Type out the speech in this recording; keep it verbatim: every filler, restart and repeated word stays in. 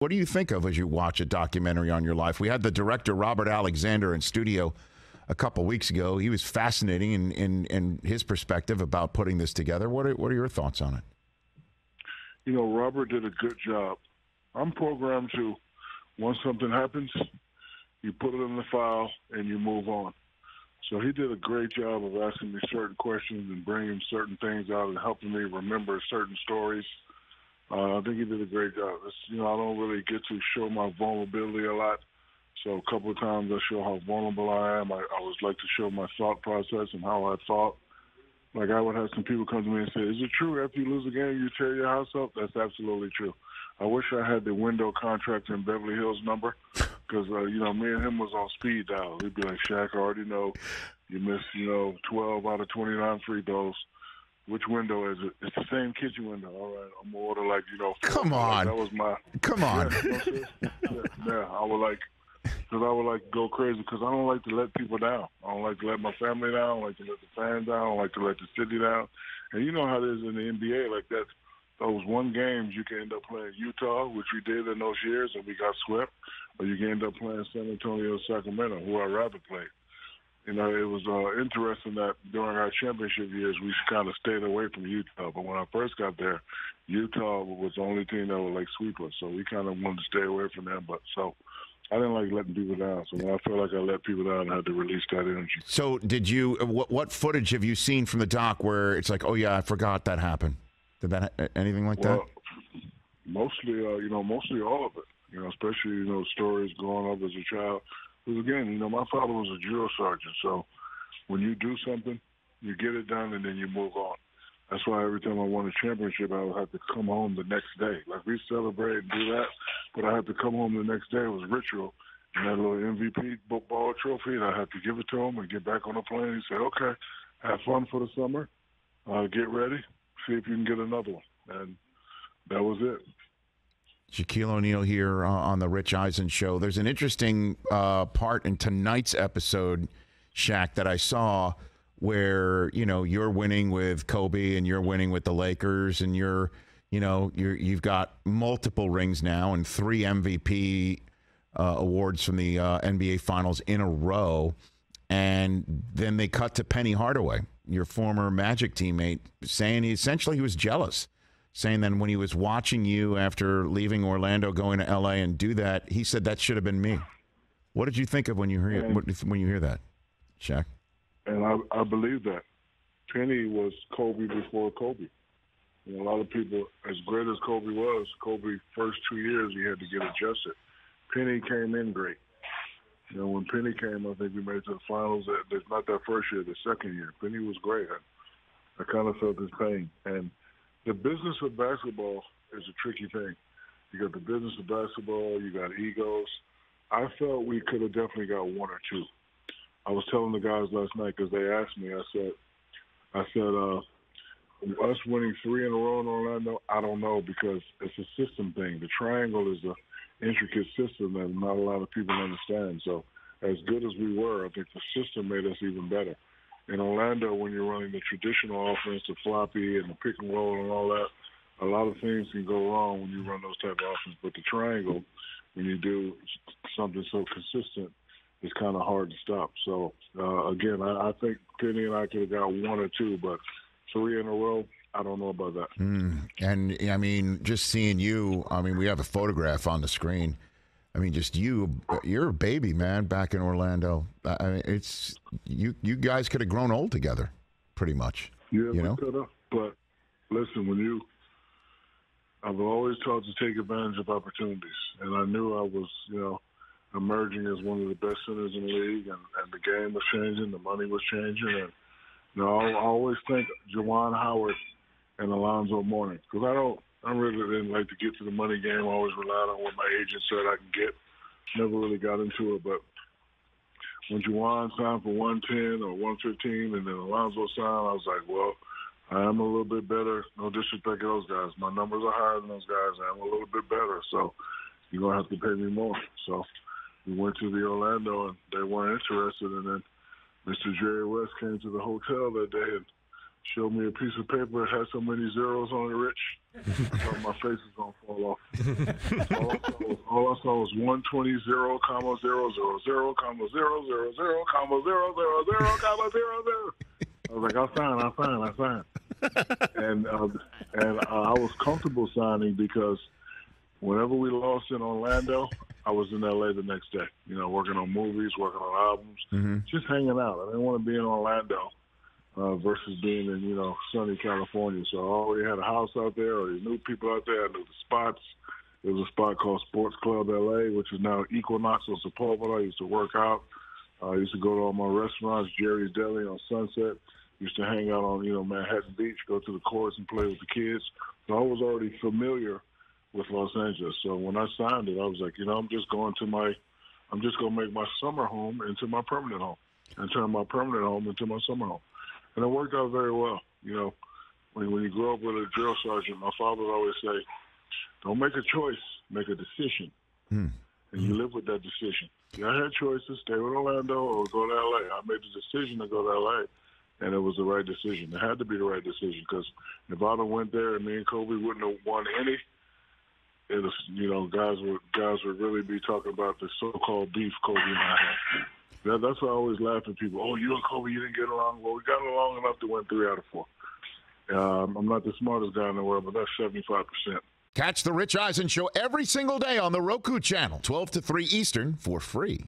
What do you think of as you watch a documentary on your life? We had the director, Robert Alexander, in studio a couple weeks ago. He was fascinating in, in, in his perspective about putting this together. What are, what are your thoughts on it? You know, Robert did a good job. I'm programmed to, once something happens, you put it in the file and you move on. So he did a great job of asking me certain questions and bringing certain things out and helping me remember certain stories. Uh, I think he did a great job. It's, you know, I don't really get to show my vulnerability a lot. So a couple of times I show how vulnerable I am. I, I always like to show my thought process and how I thought. Like, I would have some people come to me and say, is it true after you lose a game you tear your house up? That's absolutely true. I wish I had the window contractor in Beverly Hills number because, uh, you know, me and him was on speed dial. He'd be like, Shaq, I already know you missed, you know, twelve out of twenty-nine free throws. Which window is it? It's the same kitchen window. All right, I'm order like you know. Four. Come on, that was my. Come on. Yeah, you know, yeah, yeah, I would like, because I would like to go crazy because I don't like to let people down. I don't like to let my family down. I don't like to let the fans down. I don't like to let the city down. And you know how it is in the N B A. Like that, those one games you can end up playing Utah, which we did in those years, and we got swept, or you can end up playing San Antonio, Sacramento, who I rather played. You know, it was uh, interesting that during our championship years, we kind of stayed away from Utah. But when I first got there, Utah was the only team that would, like, sweep us. So we kind of wanted to stay away from them. But so I didn't like letting people down. So when I felt like I let people down, I had to release that energy. So did you – what what footage have you seen from the doc where it's like, oh, yeah, I forgot that happened? Did that – anything like well, that? Mostly, uh, you know, mostly all of it. You know, especially, you know, stories growing up as a child – because, again, you know, my father was a drill sergeant, so when you do something, you get it done, and then you move on. That's why every time I won a championship, I would have to come home the next day. Like, we celebrate and do that, but I had to come home the next day. It was ritual. And that little M V P football trophy, and I had to give it to him and get back on the plane and say, okay, have fun for the summer. Uh, get ready. See if you can get another one. And that was it. Shaquille O'Neal here on the Rich Eisen Show. There's an interesting uh, part in tonight's episode, Shaq, that I saw where, you know, you're winning with Kobe and you're winning with the Lakers and you're, you know, you're, you've got multiple rings now and three M V P uh, awards from the uh, N B A Finals in a row. And then they cut to Penny Hardaway, your former Magic teammate, saying he essentially he was jealous. Saying then when he was watching you after leaving Orlando, going to L A and do that, he said that should have been me. What did you think of when you hear and, when you hear that, Shaq? And I, I believe that. Penny was Kobe before Kobe. You know, a lot of people, as great as Kobe was, Kobe's first two years he had to get adjusted. Penny came in great. You know, when Penny came, I think we made it to the finals. That not that first year, the second year. Penny was great. I, I kind of felt his pain. And the business of basketball is a tricky thing. You got the business of basketball, you got egos. I felt we could have definitely got one or two. I was telling the guys last night because they asked me, I said, I said, uh, us winning three in a row in Orlando, I don't know because it's a system thing. The triangle is an intricate system that not a lot of people understand. So as good as we were, I think the system made us even better. In Orlando, when you're running the traditional offense, the floppy and the pick and roll and all that, a lot of things can go wrong when you run those type of offense. But the triangle, when you do something so consistent, it's kind of hard to stop. So, uh, again, I, I think Penny and I could have got one or two, but three in a row, I don't know about that. Mm. And, I mean, just seeing you, I mean, we have a photograph on the screen. I mean, just you, you're a baby, man, back in Orlando. I mean, it's, you you guys could have grown old together, pretty much. Yeah, you know? We could have, but listen, when you, I've always taught to take advantage of opportunities. And I knew I was, you know, emerging as one of the best centers in the league, and, and the game was changing, the money was changing. And, you know, I, I always think Juwan Howard and Alonzo Mourning, because I don't, I really didn't like to get to the money game. I always relied on what my agent said I could get. Never really got into it. But when Juwan signed for one ten or one fifteen and then Alonzo signed, I was like, well, I am a little bit better. No disrespect to those guys. My numbers are higher than those guys. I am a little bit better. So you're going to have to pay me more. So we went to the Orlando, and they weren't interested. And then Mister Jerry West came to the hotel that day and showed me a piece of paper. It had so many zeros on it, Rich. So my face is going to fall off. all, I saw was, all I saw was one twenty, zero, comma, zero, zero, zero, comma, zero, zero, zero, comma, zero, zero, zero, comma, zero, zero, zero. I was like, I'll sign, I'll sign, I'll sign. And, uh, and uh, I was comfortable signing because whenever we lost in Orlando, I was in L A the next day, you know, working on movies, working on albums, mm-hmm. just hanging out. I didn't want to be in Orlando. Uh, versus being in, you know, sunny California. So I already had a house out there. I already knew people out there. I knew the spots. There was a spot called Sports Club L A, which is now Equinox on Sepulveda. I used to work out. Uh, I used to go to all my restaurants, Jerry's Deli on Sunset. Used to hang out on, you know, Manhattan Beach, go to the courts and play with the kids. So I was already familiar with Los Angeles. So when I signed it, I was like, you know, I'm just going to my, I'm just going to make my summer home into my permanent home and turn my permanent home into my summer home. And it worked out very well. You know, when, when you grow up with a drill sergeant, my father would always say, don't make a choice, make a decision. Mm. And you live with that decision. Yeah, I had choices, stay with Orlando or go to L A. I made the decision to go to L A, and it was the right decision. It had to be the right decision because if I'd have went there and me and Kobe wouldn't have won any, it was, you know, guys would, guys would really be talking about the so-called beef Kobe and I had. That's why I always laugh at people. Oh, you and Kobe, you didn't get along. Well, we got along enough to win three out of four. Um, I'm not the smartest guy in the world, but that's seventy-five percent. Catch the Rich Eisen Show every single day on the Roku Channel, twelve to three Eastern, for free.